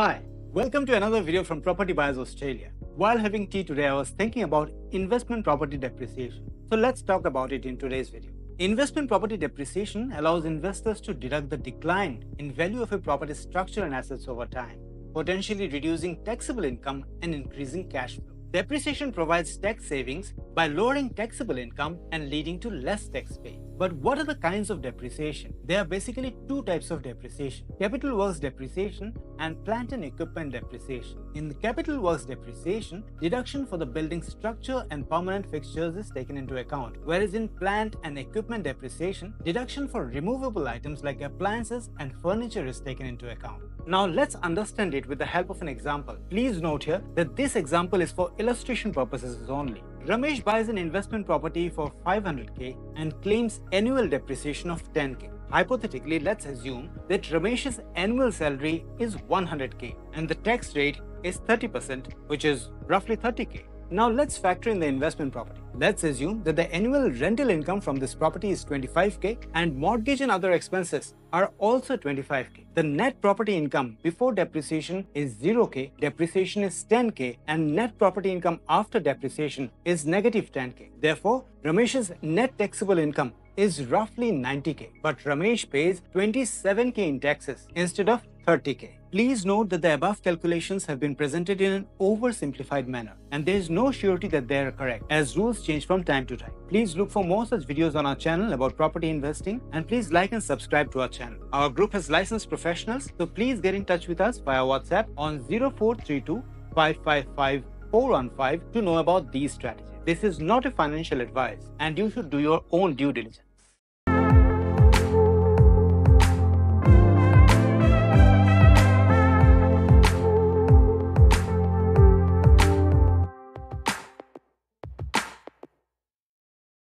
Hi, welcome to another video from Property Buyers Australia. While having tea today, I was thinking about investment property depreciation. So let's talk about it in today's video. Investment property depreciation allows investors to deduct the decline in value of a property's structure and assets over time, potentially reducing taxable income and increasing cash flow. Depreciation provides tax savings by lowering taxable income and leading to less tax paid. But what are the kinds of depreciation? There are basically two types of depreciation: capital works depreciation and plant and equipment depreciation. In the capital works depreciation, deduction for the building's structure and permanent fixtures is taken into account, whereas in plant and equipment depreciation, deduction for removable items like appliances and furniture is taken into account. Now let's understand it with the help of an example. Please note here that this example is for illustration purposes only. Ramesh buys an investment property for 500k and claims annual depreciation of 10k. Hypothetically, let's assume that Ramesh's annual salary is 100k and the tax rate is 30%, which is roughly 30k. Now let's factor in the investment property. Let's assume that the annual rental income from this property is 25k and mortgage and other expenses are also 25k. The net property income before depreciation is 0k, depreciation is 10k, and net property income after depreciation is negative 10k. Therefore, Ramesh's net taxable income is roughly 90k, but Ramesh pays 27k in taxes instead of 30k. Please note that the above calculations have been presented in an oversimplified manner, and there is no surety that they are correct, as rules change from time to time. Please look for more such videos on our channel about property investing, and please like and subscribe to our channel. Our group has licensed professionals, so please get in touch with us via WhatsApp on 0432 555 415 to know about these strategies. This is not a financial advice, and you should do your own due diligence.